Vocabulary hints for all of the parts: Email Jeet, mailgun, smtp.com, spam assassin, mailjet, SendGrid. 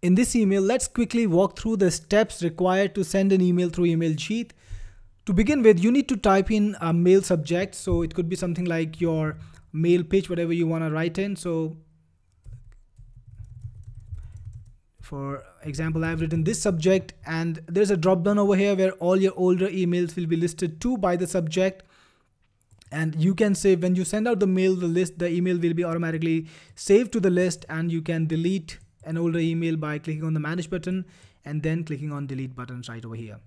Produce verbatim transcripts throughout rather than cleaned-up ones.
In this email, let's quickly walk through the steps required to send an email through Email Jeet. To begin with, you need to type in a mail subject. So it could be something like your mail pitch, whatever you want to write in. So for example, I've written this subject, and there's a drop down over here where all your older emails will be listed too by the subject. And you can say when you send out the mail, the list, the email will be automatically saved to the list, and you can delete an older email by clicking on the manage button and then clicking on delete buttons right over here.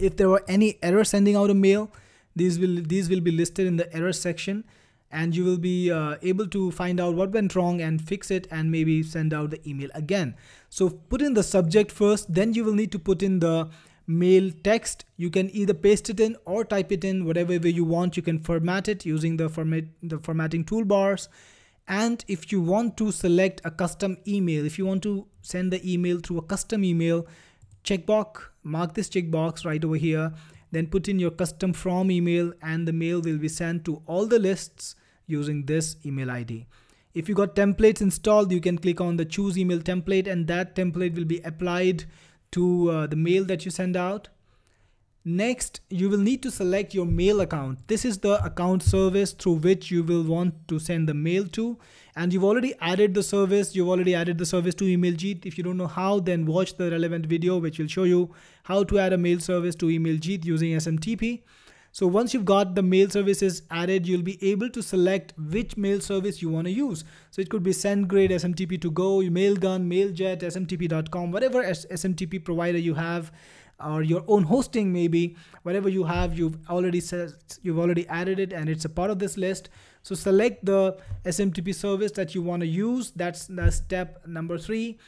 If there were any error sending out a mail, these will these will be listed in the error section, and you will be uh, able to find out what went wrong and fix it and maybe send out the email again. So put in the subject first, then you will need to put in the mail text. You can either paste it in or type it in, whatever way you want. You can format it using the format the formatting toolbars. And if you want to select a custom email, if you want to send the email through a custom email, checkbox, mark this checkbox right over here, then put in your custom from email, and the mail will be sent to all the lists using this email I D. If you got templates installed, you can click on the choose email template, and that template will be applied to uh, the mail that you send out. Next, you will need to select your mail account. This is the account service through which you will want to send the mail to, and you've already added the service. You've already added the service to Email Jeet. If you don't know how, then watch the relevant video, which will show you how to add a mail service to Email Jeet using S M T P. So once you've got the mail services added, you'll be able to select which mail service you want to use. So it could be SendGrid, S M T P to go, Mailgun, Mailjet, S M T P dot com, whatever S M T P provider you have, or your own hosting maybe, whatever you have, you've already you've already added it, and it's a part of this list. So select the S M T P service that you want to use. That's the step number three.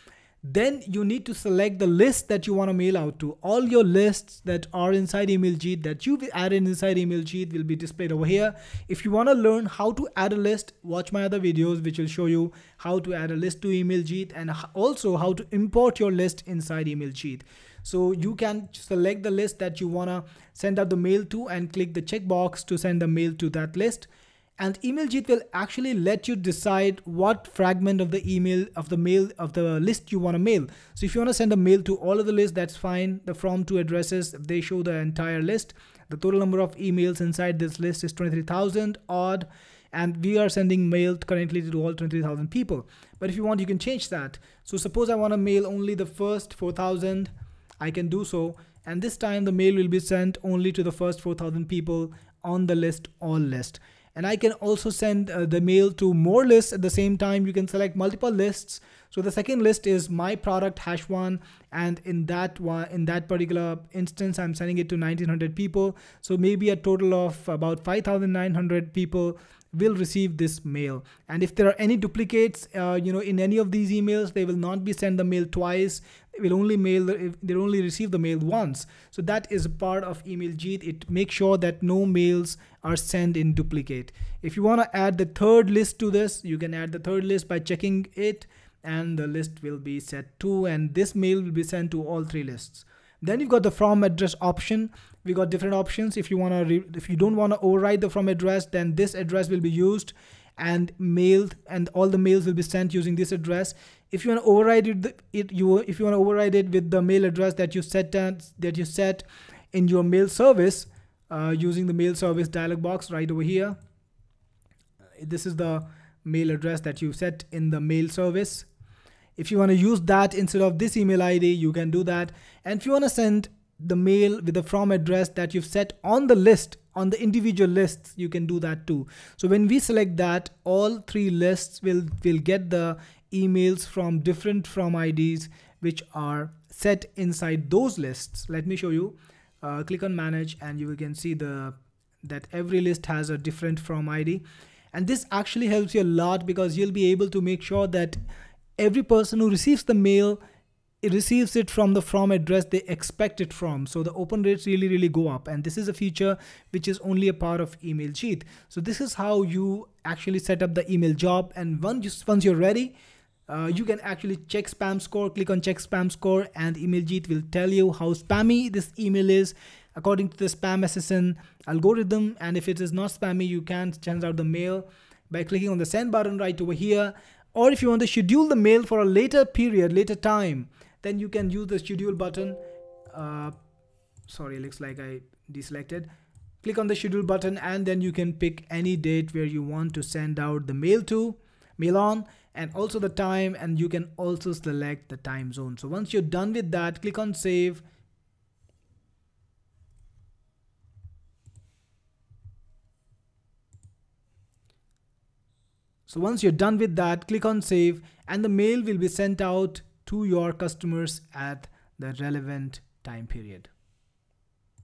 Then you need to select the list that you want to mail out to. All your lists that are inside Email Jeet, that you've added inside Email Jeet, will be displayed over here. If you want to learn how to add a list, watch my other videos, which will show you how to add a list to Email Jeet and also how to import your list inside Email Jeet. So you can select the list that you want to send out the mail to and click the checkbox to send the mail to that list. And Email Jeet will actually let you decide what fragment of the email of the mail of the list you want to mail. So if you want to send a mail to all of the list, that's fine. The from to addresses, they show the entire list. The total number of emails inside this list is twenty-three thousand odd, and we are sending mail currently to all twenty-three thousand people. But if you want, you can change that. So suppose I want to mail only the first four thousand, I can do so. And this time the mail will be sent only to the first four thousand people on the list, all list. And I can also send uh, the mail to more lists at the same time. You can select multiple lists. So the second list is my product hash one, and in that one, in that particular instance, I'm sending it to nineteen hundred people. So maybe a total of about five thousand nine hundred people will receive this mail. And if there are any duplicates, uh, you know, in any of these emails, they will not be sent the mail twice. They will only mail, they'll only receive the mail once. So that is a part of Email Jeet. It makes sure that no mails are sent in duplicate. If you want to add the third list to this, you can add the third list by checking it, and the list will be set to, and this mail will be sent to all three lists. Then you've got the from address option. We got different options. If you want to, if you don't want to override the from address, then this address will be used and mailed, and all the mails will be sent using this address. If you want to override it, it you if you want to override it with the mail address that you set that you set in your mail service uh, using the mail service dialog box right over here. This is the mail address that you set in the mail service. If you want to use that instead of this email I D, you can do that. And if you want to send the mail with the from address that you've set on the list, on the individual lists, you can do that too. So when we select that, all three lists will, will get the emails from different from I Ds which are set inside those lists. Let me show you. Uh, click on manage, and you can see the that every list has a different from I D. And this actually helps you a lot, because you'll be able to make sure that every person who receives the mail, it receives it from the from address they expect it from. So the open rates really, really go up. And this is a feature which is only a part of Email Jeet. So this is how you actually set up the email job. And once once you're ready, uh, you can actually check spam score. Click on check spam score, and Email Jeet will tell you how spammy this email is according to the spam assassin algorithm. And if it is not spammy, you can send out the mail by clicking on the send button right over here. Or if you want to schedule the mail for a later period, later time, then you can use the schedule button. Uh, sorry, it looks like I deselected. Click on the schedule button and then you can pick any date where you want to send out the mail to, mail on, and also the time, and you can also select the time zone. So once you're done with that, click on save. So once you're done with that, click on save and the mail will be sent out to your customers at the relevant time period.